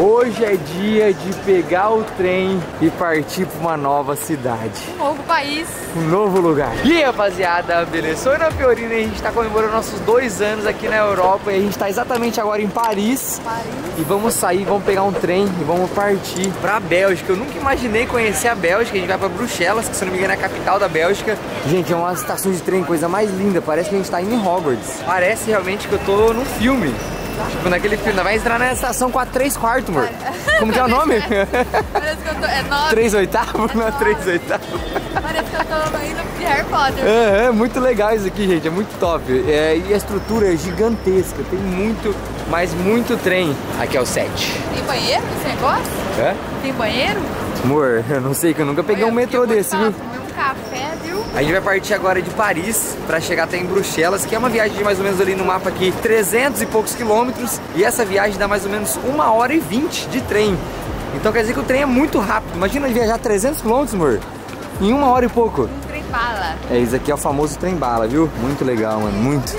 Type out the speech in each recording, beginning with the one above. Hoje é dia de pegar o trem e partir para uma nova cidade. Um novo país. Um novo lugar. E aí, rapaziada, beleza? Sou o Renan Fiorini e a gente está comemorando nossos 2 anos aqui na Europa. E a gente está exatamente agora em Paris. E vamos sair, vamos pegar um trem e vamos partir para a Bélgica. Eu nunca imaginei conhecer a Bélgica. A gente vai para Bruxelas, que se não me engano é a capital da Bélgica. Gente, é uma estação de trem, coisa mais linda. Parece que a gente está em Hogwarts. Parece realmente que eu tô num filme. Tipo, naquele filme, vai entrar na estação 4 3/4, amor. Como que é o nome? Parece que eu tô... É 9. 3/8? Não, 3/8. Parece que eu tô indo de Harry Potter. É muito legal isso aqui, gente. É muito top. É, e a estrutura é gigantesca. Tem muito, mas muito trem. Aqui é o 7. Tem banheiro nesse negócio? É? Tem banheiro? Amor, eu não sei, que eu nunca peguei um metrô desse, viu? Café, viu? A gente vai partir agora de Paris para chegar até em Bruxelas, que é uma viagem de mais ou menos ali no mapa aqui 300 e poucos quilômetros, e essa viagem dá mais ou menos 1h20 de trem. Então quer dizer que o trem é muito rápido. Imagina viajar 300 quilômetros, amor, em 1h e pouco. Um trem bala. É, isso aqui é o famoso trem bala, viu? Muito legal, mano, muito.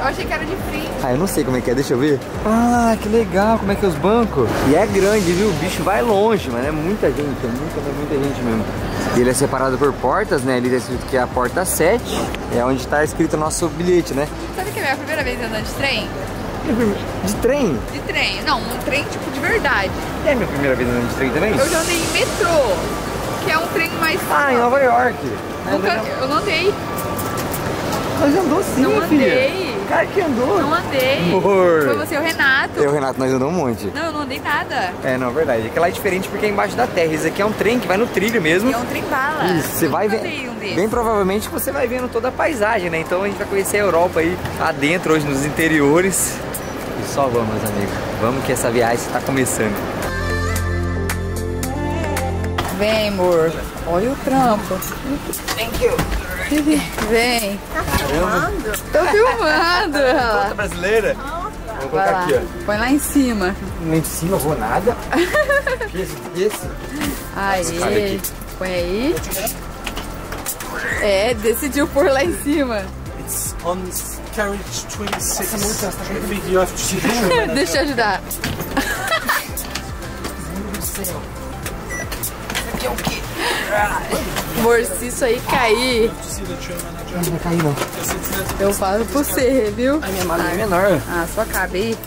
Eu achei que era de frio. Ah, eu não sei como é que é, deixa eu ver. Ah, que legal, como é que é os bancos. E é grande, viu? O bicho vai longe, mano. É muita gente, é muita gente mesmo. E ele é separado por portas, né? Ele é escrito que é a porta 7. É onde tá escrito o nosso bilhete, né? Sabe que é a minha primeira vez andando de trem? De trem? De trem. Não, um trem tipo de verdade. É a minha primeira vez andando de trem também? Eu já andei em metrô, que é um trem mais... Ah, em Nova York. Eu não andei. Mas andou sim, não filha. Andei. Cara, que andou? Não andei. Amor. Foi você e o Renato. Eu e o Renato, nós andamos um monte. Não, eu não andei nada. É, não, é verdade. Aquela é diferente porque é embaixo da terra. Isso aqui é um trem que vai no trilho mesmo. E é um trem bala. Isso, você vai ver. Bem provavelmente você vai vendo toda a paisagem, né? Então a gente vai conhecer a Europa aí adentro, hoje nos interiores. E só vamos, meus amigos. Vamos que essa viagem está começando. Vem, amor. Olha o trampo. Thank you. Vem. Tá filmando? Tô filmando. Conta brasileira? Nossa. Vou colocar aqui, ó. Põe lá em cima. Lá em cima, eu vou nada. Esse? Aí. Põe aí. É, decidiu pôr lá em cima. It's on carriage 26. Deixa eu ajudar. Aqui é o quê? Amor, se isso aí cair... Não vai cair, não. Eu falo pra você, viu? A minha mala é menor. Ah, só cabe aí.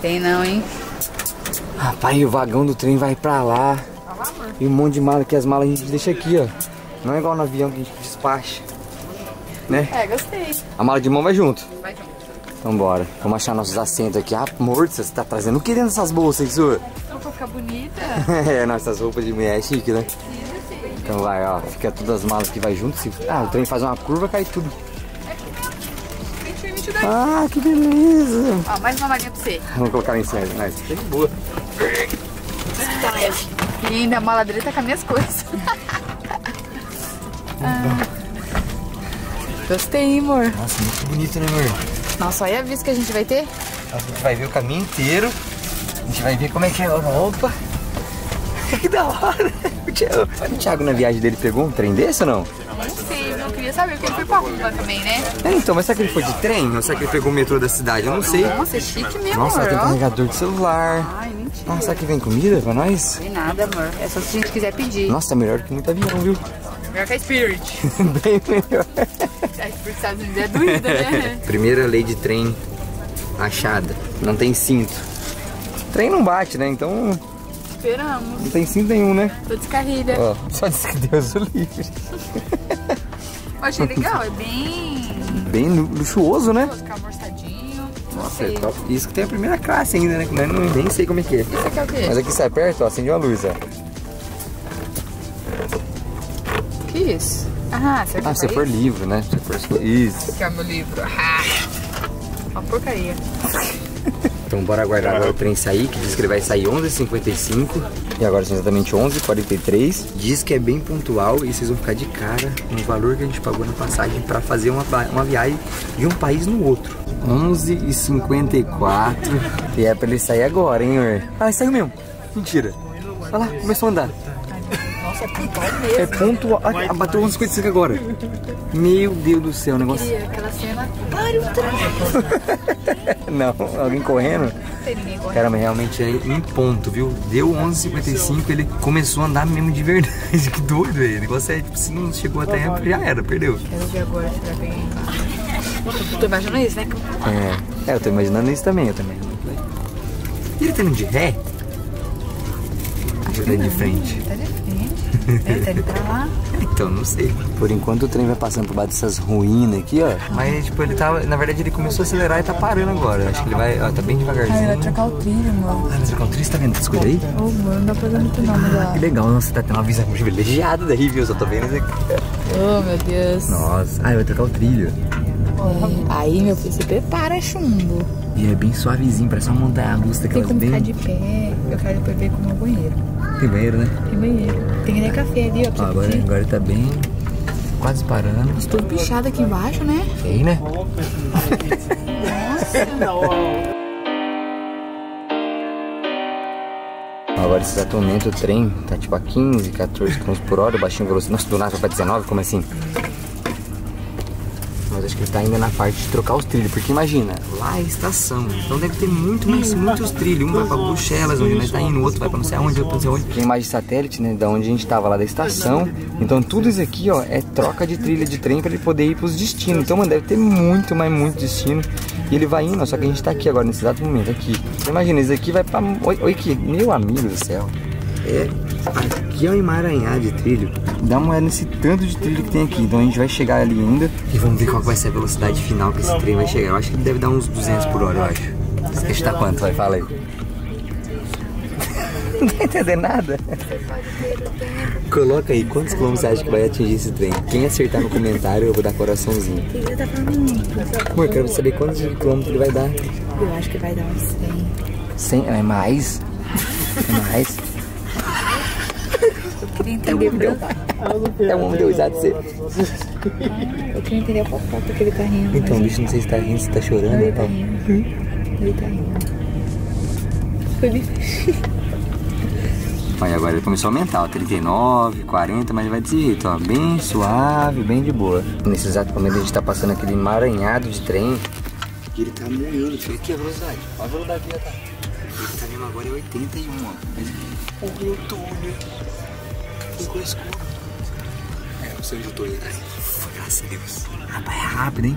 Tem não, hein? Rapaz, o vagão do trem vai pra lá. E um monte de mala, que as malas a gente deixa aqui, ó. Não é igual no avião que a gente despacha. Né? É, gostei. A mala de mão vai junto? Vai junto. Então bora. Vamos achar nossos assentos aqui. Ah, amor, você tá trazendo o que dentro dessas bolsas, senhor? Pra ficar bonita. É, nossas roupas de mulher é chique, né? Sim. Então vai, ó, fica todas as malas que vai junto. Ah, o trem faz uma curva, cai tudo. Ah, que beleza! Ó, mais uma malinha pra você. Vamos colocar lá em cima, mas tem boa. Tá leve. E ainda a mala dele tá com as minhas coisas. Ah, gostei, hein, amor? Nossa, muito bonito, né, amor? Nossa, olha a vista que a gente vai ter. Nossa, a gente vai ver o caminho inteiro. A gente vai ver como é que é a Europa. Que da hora. O Thiago, na viagem dele, pegou um trem desse ou não? Não sei, eu não queria saber, porque ele foi pra Cuba também, né? É, então, mas será que ele foi de trem? Ou será que ele pegou o metrô da cidade? Eu não sei. Nossa, é chique mesmo. Nossa, amor, tem carregador de celular. Ai, mentira. Nossa, será que vem comida pra nós? Vem nada, amor. É só se a gente quiser pedir. Nossa, melhor que muito avião, viu? Melhor que a Spirit. Bem melhor. A Spirit dos Estados Unidos é doida, né? Primeira lei de trem achada. Não tem cinto. O trem não bate, né? Então... Esperamos. Não tem cinto nenhum, né? Tô descarrilha. Ó, só disse que Deus o livre. Achei legal, é bem... Bem luxuoso, né? Ficar amorçadinho. Nossa, é top. Isso que tem a primeira classe ainda, né? Não, nem sei como é que é. Isso aqui é o quê? Mas aqui sai perto, ó, acende uma luz, ó. Que isso? Ah, você quer você pôr livro, né? Isso. Esse aqui é o meu livro. Ah, uma porcaria. Então bora aguardar agora o trem sair, que diz que ele vai sair 11h55. E agora são exatamente 11h43. Diz que é bem pontual e vocês vão ficar de cara no valor que a gente pagou na passagem para fazer uma viagem de um país no outro. 11h54. E é pra ele sair agora, hein, ué? Ah, ele saiu mesmo. Mentira. Olha lá, começou a andar. Nossa, é pontual mesmo. É pontual. Ah, bateu 11h55 agora. Meu Deus do céu, o negócio. Eu queria aquela cena. Para o trânsito. Não, alguém correndo. Cara, mas realmente é em ponto, viu? Deu 11h55, ele começou a andar mesmo de verdade. Que doido, velho. O negócio é tipo, se não chegou até a já era, perdeu. Quero ver agora se vai bem. Tô imaginando isso, né? É, eu tô imaginando isso também, eu também. E ele tá indo de ré? Acho que ele tá de frente. Tá de frente. Ele tá indo pra lá. Então, não sei. Por enquanto o trem vai passando por baixo dessas ruínas aqui, ó. Mas, tipo, ele tava... Na verdade, ele começou a acelerar e tá parando agora. Acho que ele vai... Ó, tá bem devagarzinho. Ah, ele vai trocar o trilho, mano. Ah, vai trocar o trilho? Você tá vendo essa coisa aí? Ô, mano, não dá pra ver muito não, mas... Ah, que legal. Nossa, tá tendo uma visão privilegiada daí, viu? Só tô vendo isso aqui. Oh, meu Deus. Nossa. Ah, ele vai trocar o trilho. Aí, meu filho, se prepara, chumbo. E é bem suavezinho, parece uma montanha russa daquelas. Tem como ficar de pé, eu quero depois ver como é o banheiro. Tem banheiro, né? Tem banheiro. Tem até café ali, ó. Agora tá bem, quase parando. Estou pichado aqui embaixo, né? Tem, né? Nossa! Agora, exato momento, o trem tá tipo a 15, 14 km por hora, baixinho velocidade. Nossa, do nada vai pra 19, como assim? Mas acho que ele tá ainda na parte de trocar os trilhos, porque imagina, lá é estação, então deve ter muitos trilhos. Um vai pra Bruxelas, onde nós tá indo, o outro vai pra não sei aonde, outro pra não sei onde. Tem imagem de satélite, né, da onde a gente tava lá da estação. Então tudo isso aqui, ó, é troca de trilha de trem pra ele poder ir pros destinos. Então, mano, deve ter muito, mas muito destino. E ele vai indo, ó, só que a gente tá aqui agora, nesse exato momento, aqui. Então, imagina, isso aqui vai pra... Oi, que meu amigo do céu. É, aqui é um emaranhado de trilho. Dá uma olhada nesse tanto de trilho que tem aqui. Então a gente vai chegar ali ainda e vamos ver qual vai ser a velocidade final que esse trem vai chegar. Eu acho que ele deve dar uns 200 por hora, eu acho. Esse tá quanto? Vai, fala aí. Não tá entendendo nada? Coloca aí, quantos quilômetros você acha que vai atingir esse trem? Quem acertar no comentário, eu vou dar coraçãozinho. Amor, eu quero saber quantos quilômetros ele vai dar. Eu acho que vai dar uns 100. 100? É mais? É mais? Eu queria entender o homem deu risada de você. Eu queria entender a fofoca daquele carrinho. Então, o bicho não sei se tá rindo, se tá chorando. Ele tá rindo. Ele tá rindo. Foi bem fechado. Olha, agora ele começou a aumentar, ó, 39, 40, mas vai desse jeito, ó, bem suave, bem de boa. Nesse exato momento a gente tá passando aquele emaranhado de trem. E ele tá melhorando, aqui a velocidade, olha a velocidade que ele tá. Ele tá mesmo agora é 81, ó. O meu túnel. Ficou escuro. É, não sei onde eu tô indo. Ai, graças a Deus. Rapaz, é rápido, hein?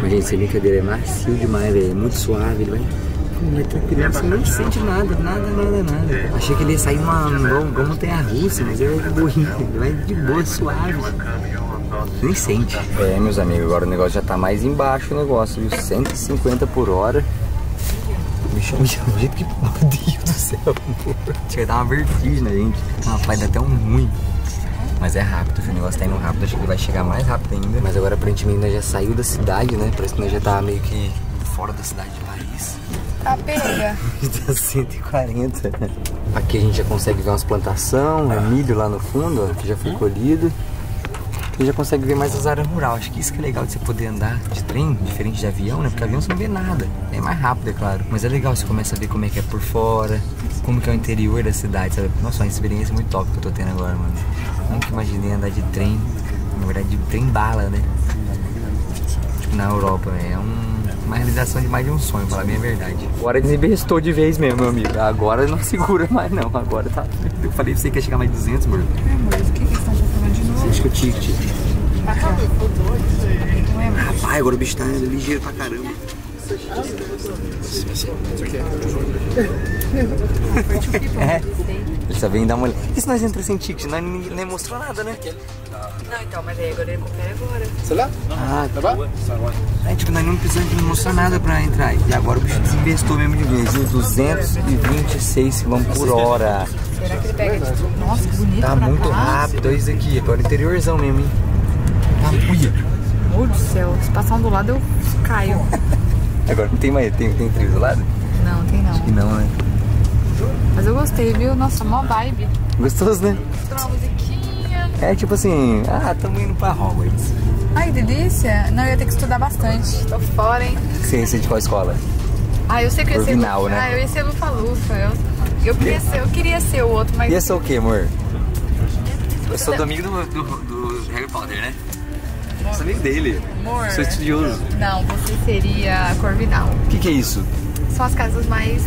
Mas, gente, essa brincadeira é macio demais, velho. É muito suave, ele vai... Você não sente nada. Achei que ele ia sair igual montanha-russa, mas é burrinho. Ele vai de boa, suave. Nem sente. É, meus amigos, agora o negócio já tá mais embaixo, o negócio, viu? 150 por hora. Me chama do jeito que... Meu Deus do céu, amor. Chega a dar uma vertigem na gente. Rapaz, dá até um ruim. Mas é rápido, o negócio tá indo rápido. Acho que ele vai chegar mais rápido ainda. Mas agora, aparentemente, nós já saiu da cidade, né? Parece que nós já tá meio que fora da cidade de Paris. Tá pega. Tá 140. Aqui a gente já consegue ver umas plantações, um milho lá no fundo, ó, que já foi colhido. Você já consegue ver mais as áreas rurais. Acho que isso que é legal de você poder andar de trem, diferente de avião, né? Porque avião você não vê nada. É mais rápido, é claro. Mas é legal, você começa a ver como é que é por fora, como que é o interior da cidade, sabe? Nossa, uma experiência muito top que eu tô tendo agora, mano. Nunca imaginei andar de trem, na verdade, de trem bala, né? Tipo, na Europa, né? É uma realização de mais de um sonho, pra falar bem a verdade. Agora desinvestou de vez mesmo, meu amigo. Agora não segura mais, não. Agora tá... Eu falei pra você que ia chegar mais 200, amor. Acho que o ticket. Rapaz, agora o bicho tá ligeiro pra caramba. É. Ele só vem dar uma olhada. E se nós entramos sem ticket? Nós nem mostrou nada, né? Não, então, mas aí agora ele confere agora. Sei lá? Ah, tá bom? É, tipo, nós não precisamos mostrar nada pra entrar. E agora o bicho desinvestou mesmo de vez. 226 km por hora. Será que ele pega de tudo? Nossa, que bonito. Tá muito rápido, olha isso aqui. Agora interiorzão mesmo, hein? Tapuia. Meu Deus do céu, se passar um do lado eu caio. Agora não tem mais, tem trilho do lado? Não, tem não. Acho que não, né? Mas eu gostei, viu? Nossa, mó vibe. Gostoso, né? Uma musiquinha. É tipo assim, tamo indo pra Hogwarts. Ai, delícia. Não, eu ia ter que estudar bastante. Tô fora, hein? Você é de qual escola? Ah, eu sei que Corvinal, né? Ah, eu ia ser Lufa-Lufa. Eu queria ser o outro, mas... Ia ser o quê, amor? Eu sou amigo do Harry Potter, né? Amor. Sou amigo dele. Amor. Sou estudioso. Não, você seria Corvinal. O que é isso? São as casas mais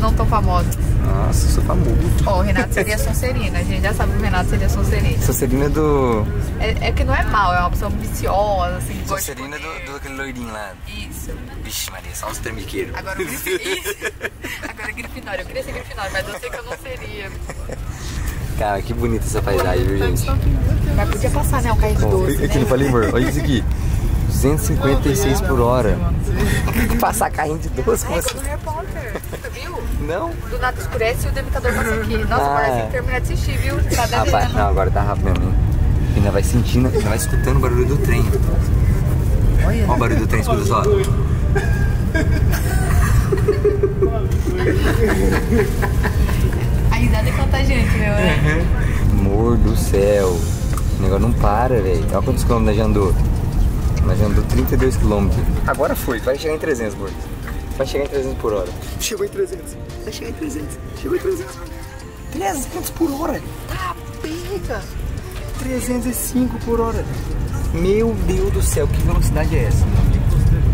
não tão famosas. Nossa, eu sou famoso. Ó, o Renato seria Sonserina. A gente já sabe que o Renato seria Sonserina. Sonserina é do... É que não é mal, é uma pessoa ambiciosa, assim. Sonserina é daquele loirinho lá. Isso. Vixe Maria, só uns termiqueiros. Agora o Grifinória. Eu queria ser Grifinória, mas eu sei que eu não seria. Cara, que bonita essa paisagem, viu, gente? Mas podia passar, né? Um carrinho de doce, né? Eu falei, amor, olha isso aqui. 256 por hora. Passar carrinho de doce? É, como Harry Potter. Você viu? Não. Do nada escurece e o demitador passa aqui. Nossa, agora tem que terminar de assistir, viu? Rapaz, não, agora tá rápido mesmo. Ainda vai sentindo, ainda vai escutando o barulho do trem. Olha o barulho do trem, escuta só. A risada é contagiante, meu, né? Amor do céu. O negócio não para, velho. Olha quantos quilômetros já andou. Nós já andou 32 km. Agora foi, vai chegar em 300, amor. Vai chegar em 300 por hora. Chegou em 300. Vai chegar em 300. Chegou em 300. 300 por hora. Tá pega. 305 por hora. Meu Deus do céu, que velocidade é essa?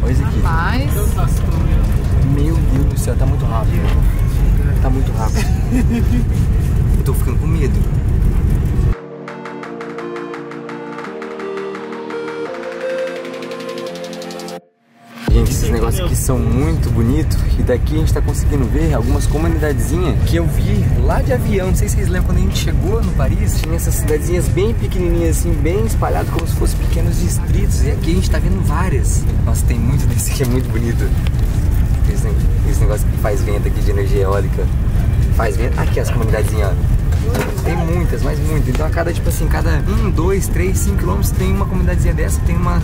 Olha isso aqui. Mas... Meu Deus do céu, tá muito rápido. Tá muito rápido. Eu tô ficando com medo. Gente, esses negócios aqui são muito bonitos. E daqui a gente tá conseguindo ver algumas comunidadezinhas que eu vi lá de avião. Não sei se vocês lembram, quando a gente chegou no Paris, tinha essas cidadezinhas bem pequenininhas assim, bem espalhadas, como se fossem pequenos distritos. E aqui a gente tá vendo várias. Nossa, tem muito desse que é muito bonito. Esse negócio que faz vento aqui de energia eólica. Faz vento. Aqui as comunidadezinhas, ó. Tem muitas, mas muitas. Então a cada, tipo assim, cada 1, 2, 3, 5 quilômetros tem uma comunidadezinha dessa, tem umas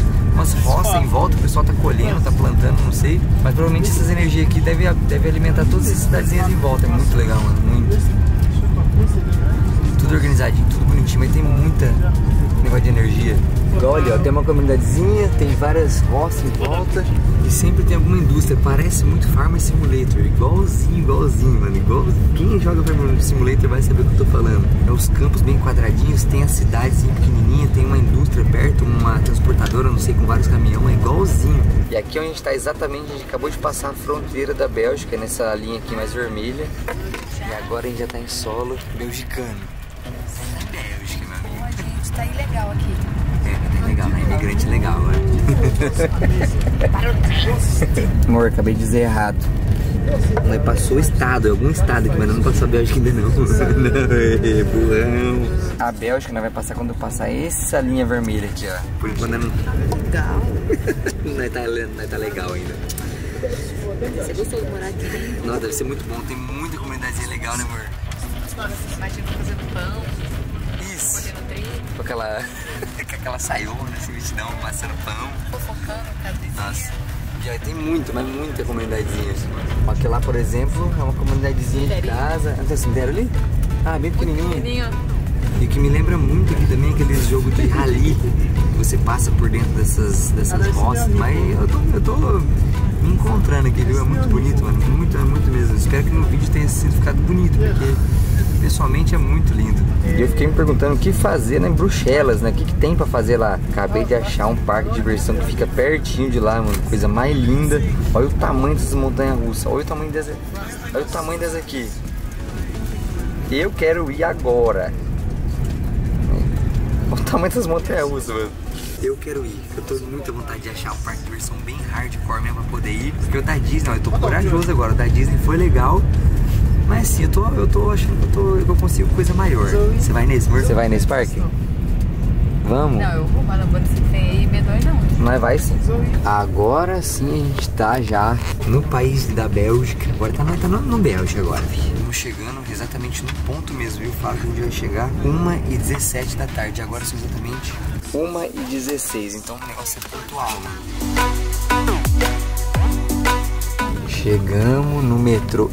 roças em volta, o pessoal tá colhendo, tá plantando, não sei. Mas provavelmente essas energias aqui deve alimentar todas essas cidadezinhas em volta. É muito legal, mano, muito. Tudo organizadinho, tudo bonitinho, mas tem muita negócio de energia. Olha, ó, tem uma comunidadezinha, tem várias roças em volta e sempre tem alguma indústria. Parece muito Farm Simulator, igualzinho, mano, igualzinho. Quem joga Farm Simulator vai saber o que eu tô falando. É os campos bem quadradinhos, tem as cidades pequenininhas, tem uma indústria perto, uma transportadora, não sei, com vários caminhões, é igualzinho. E aqui onde a gente tá exatamente, a gente acabou de passar a fronteira da Bélgica, nessa linha aqui mais vermelha. E agora a gente já tá em solo belgicano. Bélgica, meu amigo. Pô, gente, tá ilegal aqui. Legal, né? Imigrante legal, ó. Amor, acabei de dizer errado. Mas passou o estado, algum estado aqui, mas não passou a Bélgica ainda não. Burrão. A Bélgica nós vai passar quando eu passar essa linha vermelha aqui, ó. Por enquanto não. Legal. Não tá legal ainda. Você gostou de morar aqui, né? Nossa, deve ser muito bom. Tem muita comunidadezinha legal, né, amor? Nossa, imagina fazendo pão. Isso. Com aquela... aquela saiona, esse vestidão, passando pão. Fofocando, nossa. E aí tem muito, mas muita comunidadezinha. Aqui lá, por exemplo, é uma comunidadezinha de casa. Não tem cemitério ali? Ah, bem pequenininha. E o que me lembra muito aqui também é aqueles jogos de rally. Você passa por dentro dessas roças, mas eu tô me encontrando aqui, viu? É muito bonito, mano. Muito mesmo. Espero que no vídeo tenha sido ficado bonito, porque... pessoalmente é muito lindo. E eu fiquei me perguntando o que fazer em Bruxelas, né? O que tem pra fazer lá? Acabei de achar um parque de diversão que fica pertinho de lá, mano. Coisa mais linda. Olha o tamanho dessas montanhas russas. Olha o tamanho dessas aqui. Eu quero ir agora. Olha o tamanho dessas montanhas russas, mano. Eu quero ir. Eu tô muita vontade de achar um parque de diversão bem hardcore mesmo pra poder ir. Porque o da Disney, eu tô corajoso agora. O da Disney foi legal. Mas sim, eu tô achando que eu consigo coisa maior. Você vai nesse, amor? Você vai nesse parque? Vamos? Não, eu vou, mas não vou nesse trem aí, B2 não. Mas vai sim. Agora sim a gente tá já no país da Bélgica. Agora tá no Bélgica agora, filho. Estamos chegando exatamente no ponto mesmo, viu? Fala que a gente vai chegar 1h17 da tarde. Agora são exatamente 1h16, então o negócio é pontual, mano. Chegamos no metrô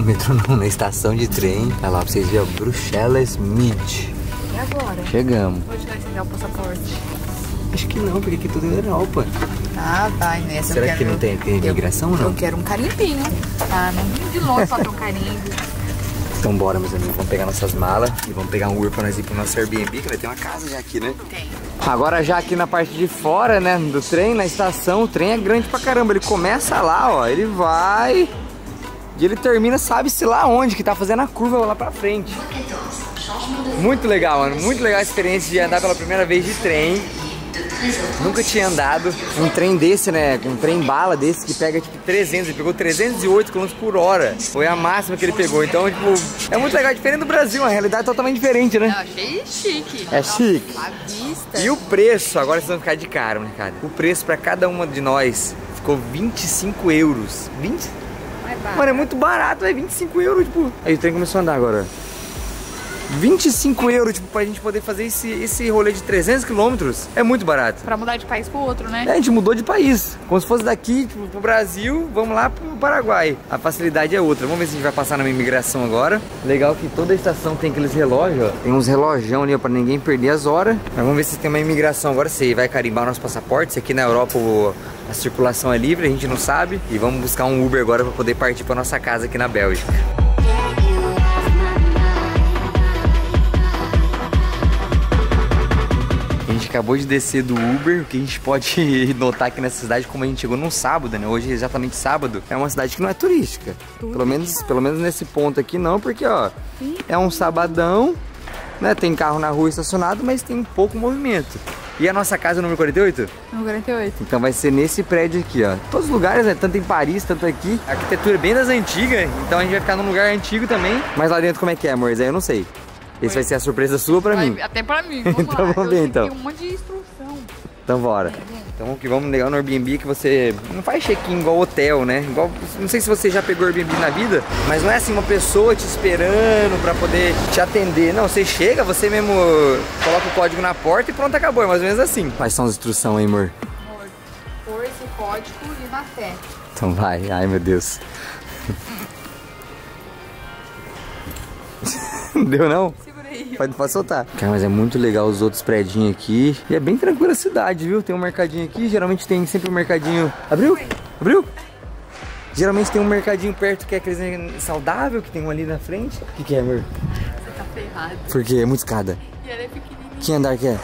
não, na estação de trem. Olha lá pra vocês verem, Bruxelas Midi. E agora? Chegamos. Onde nós temos o passaporte? Acho que não, porque aqui tudo é Europa. Ah, vai, né? Será que não tem imigração ou não? Eu quero um carimbinho. Ah, não vim de longe pra ter um carimbo. Então bora, meus amigos, vamos pegar nossas malas e vamos pegar um Uber pra nós ir pro nosso Airbnb, que vai ter uma casa já aqui, né? Tem. Agora já aqui na parte de fora, né, do trem, na estação, o trem é grande pra caramba. Ele começa lá, ó, ele vai... E ele termina, sabe-se lá onde, que tá fazendo a curva lá pra frente. Muito legal, mano. Muito legal a experiência de andar pela primeira vez de trem. Nunca tinha andado um trem desse, né? Um trem bala desse que pega tipo 300. Ele pegou 308 km por hora. Foi a máxima que ele pegou. Então, tipo, é muito legal. É diferente do Brasil, a realidade é totalmente diferente, né? Eu achei chique. É chique. E o preço, agora vocês vão ficar de cara, né, cara? O preço pra cada uma de nós ficou 25 euros. 20? Mano, é muito barato, é 25 euros, tipo... Aí o trem começou a andar agora. 25 euros, tipo, pra gente poder fazer esse rolê de 300 quilômetros, é muito barato. Pra mudar de país pro outro, né? É, a gente mudou de país. Como se fosse daqui, tipo, pro Brasil, vamos lá pro Paraguai. A facilidade é outra. Vamos ver se a gente vai passar na imigração agora. Legal que toda a estação tem aqueles relógios, ó. Tem uns relojão ali, ó, pra ninguém perder as horas. Mas vamos ver se tem uma imigração agora, se vai carimbar o nosso passaporte. Se aqui na Europa a circulação é livre, a gente não sabe. E vamos buscar um Uber agora pra poder partir pra nossa casa aqui na Bélgica. A gente acabou de descer do Uber, o que a gente pode notar aqui nessa cidade, como a gente chegou num sábado, né? Hoje, exatamente sábado, é uma cidade que não é turística. Pelo menos nesse ponto aqui não, porque, ó, é um sabadão, né? Tem carro na rua estacionado, mas tem pouco movimento. E a nossa casa é o número 48? Número 48. Então vai ser nesse prédio aqui, ó. Todos os lugares, né? Tanto em Paris, tanto aqui. A arquitetura é bem das antigas, então a gente vai ficar num lugar antigo também. Mas lá dentro como é que é, amores? Aí eu não sei. Esse vai ser a surpresa sua pra mim. Até pra mim, vamos então lá. Vamos ver, então. Tem um monte de instrução. Então bora. Então que vamos legal no Airbnb, que você não faz check-in igual hotel, né? Igual, não sei se você já pegou Airbnb na vida, mas não é assim uma pessoa te esperando pra poder te atender. Não, você chega, você mesmo coloca o código na porta e pronto, acabou. É mais ou menos assim. Quais são as instruções, hein, amor? Amor, por esse código e na fé. Então vai. Ai, meu Deus. Não deu, não? Pode soltar. Cara, mas é muito legal os outros prédinhos aqui. E é bem tranquila a cidade, viu? Tem um mercadinho aqui. Geralmente tem sempre um mercadinho... Abriu? Abriu? Geralmente tem um mercadinho perto que é aquele saudável, que tem um ali na frente. O que é, amor? Você tá ferrado. Porque é muito escada. E ela é pequenininha. Que andar que é?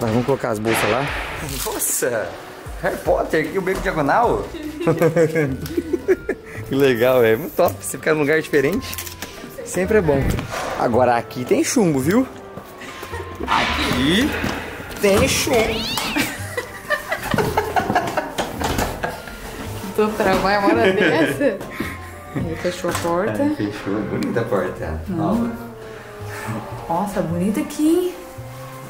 Mas vamos colocar as bolsas lá. Nossa! Harry Potter, aqui o Beco Diagonal. Que legal, é muito top. Você ficar num lugar diferente. Sempre é bom. Agora aqui tem chumbo, viu? Aqui tem chumbo. Tô trabalhando uma hora dessa. Ele fechou a porta. Ele fechou, bonita a porta. Nova. Nossa, bonita aqui.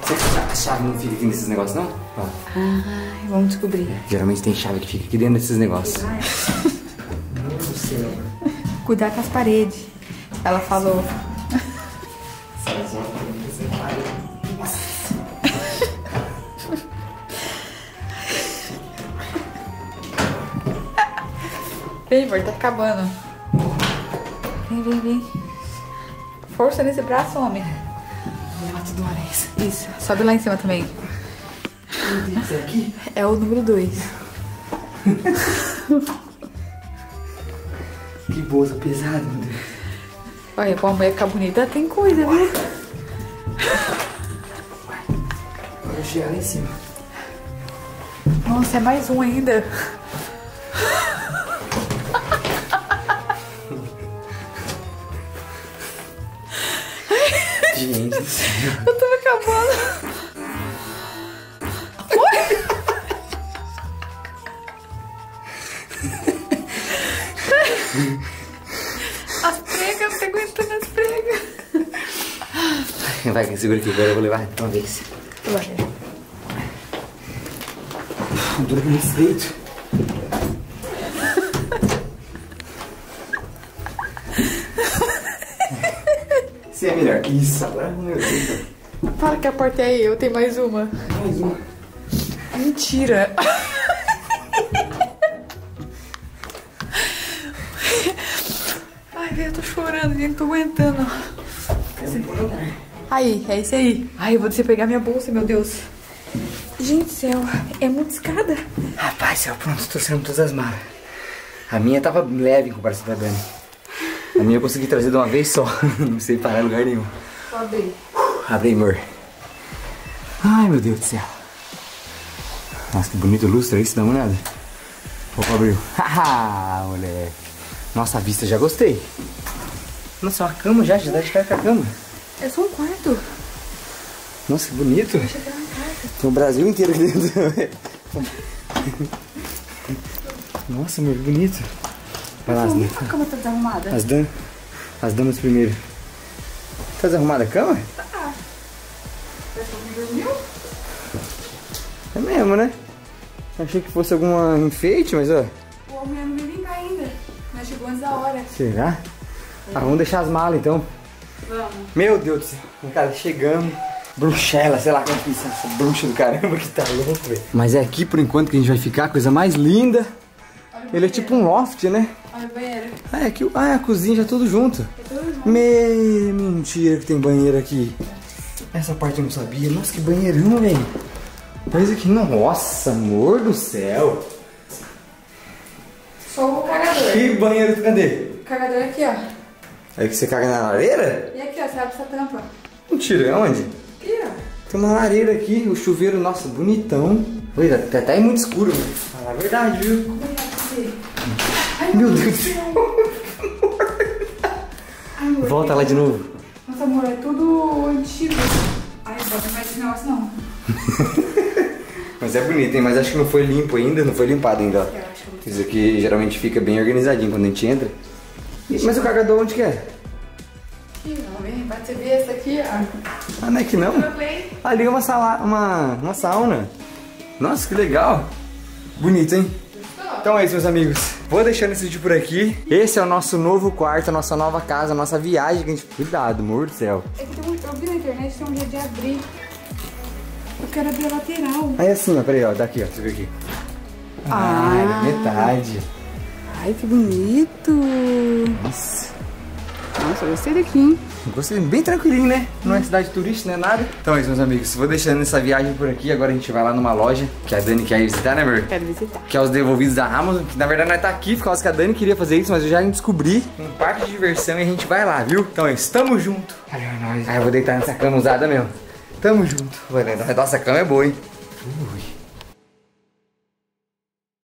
Você acha que a chave não fica aqui nesses negócios, não? Ó. Ai, vamos descobrir. Geralmente tem chave que fica aqui dentro desses negócios. Meu Deus do céu. Cuidar com as paredes. Ela falou. Vem, amor, tá acabando. Vem, vem, vem. Força nesse braço, homem. Isso, sobe lá em cima também. É o número 2. Que bolsa pesada, meu Deus. Olha, com a mulher ficar bonita tem coisa, né? Agora eu cheguei lá em cima. Nossa, é mais um ainda. Gente, eu tô me acabando. Vai, que segura aqui, agora eu vou levar de uma vez. Vai. Dura com esse deito. Isso é melhor. Isso, agora meu Deus. Para que a porta é eu, tem mais uma. Mais uma. Mentira. Ai, velho, eu tô chorando, gente, não tô aguentando. É um Aí, é isso aí. Ai, eu vou descer pegar minha bolsa, meu Deus. Gente do céu, é muita escada. Rapaz, eu pronto, estou sendo todas as malas. A minha tava leve em comparação da Dani. A minha eu consegui trazer de uma vez só. Não sei parar em lugar nenhum. Só abrir. Abre, amor. Ai, meu Deus do céu. Nossa, que bonito lustre isso, dá uma olhada. Opa, abriu. Haha, moleque. Nossa, a vista, já gostei. Nossa, uma cama já dá de cara com a cama. É só um quarto. Nossa, que bonito. Tem o Brasil inteiro aqui dentro. Nossa, meu, que bonito. Vai lá, Asdan. A cama tá desarrumada. As damas primeiro. Tá desarrumada a cama? Tá. É mesmo, né? Achei que fosse algum enfeite, mas ó. O homem não veio cá ainda. Mas chegou antes da hora. Será? Ah, vamos deixar as malas então. Vamos. Meu Deus do céu. Cara, chegamos. Bruxelas, sei lá como que é isso. Essa bruxa do caramba que tá louco, velho. Mas é aqui por enquanto que a gente vai ficar. Coisa mais linda. Ele é tipo um loft, né? Olha o banheiro. Ah, é aqui, ah, a cozinha já tudo junto. É tudo junto. Mentira que tem banheiro aqui. Essa parte eu não sabia. Nossa, que banheirão, velho. Mas aqui, nossa, amor do céu. Só o cagador. Que banheiro, cadê? O cagador aqui, ó. É que você caga na lareira? E aqui, ó, você abre essa tampa. Mentira, aonde? Aqui, ó. Tem uma lareira aqui, o chuveiro, nossa, bonitão. Olha, até é muito escuro, mano. Fala a verdade, viu? Ai, meu Deus. Ai, amor, volta lá de novo. Nossa, amor, é tudo antigo. Ai, bota mais esse negócio, não. Mas é bonito, hein? Mas acho que não foi limpo ainda, não foi limpado ainda. Ó. Isso aqui geralmente fica bem organizadinho quando a gente entra. Mas o cagador onde que é? Aqui não, hein? Vai te ver essa aqui, ó. Ah, não é que não? Ali é uma sauna. Nossa, que legal. Bonito, hein? Então é isso, meus amigos. Vou deixando esse vídeo por aqui. Esse é o nosso novo quarto, a nossa nova casa, a nossa viagem que a gente... Cuidado, amor do céu. Eu vi na internet, tem um jeito de abrir. Eu quero abrir a lateral. Aí assim, ó, peraí, ó. Daqui, ó. Você viu aqui? Ah, metade. Ai, que bonito! Nossa, nossa, eu gostei daqui, hein? Gostei, bem tranquilinho, né? Não é cidade turista, não é nada. Então é isso, meus amigos. Vou deixando essa viagem por aqui. Agora a gente vai lá numa loja que a Dani quer visitar, né, amor? Quero visitar. Que é os devolvidos da Amazon. Que, na verdade, nós tá aqui por causa que a Dani queria fazer isso, mas eu já descobri um parque de diversão e a gente vai lá, viu? Então é isso, tamo junto. Ai, eu vou deitar nessa cama usada mesmo. Tamo junto. Nossa, a cama é boa, hein? Ui.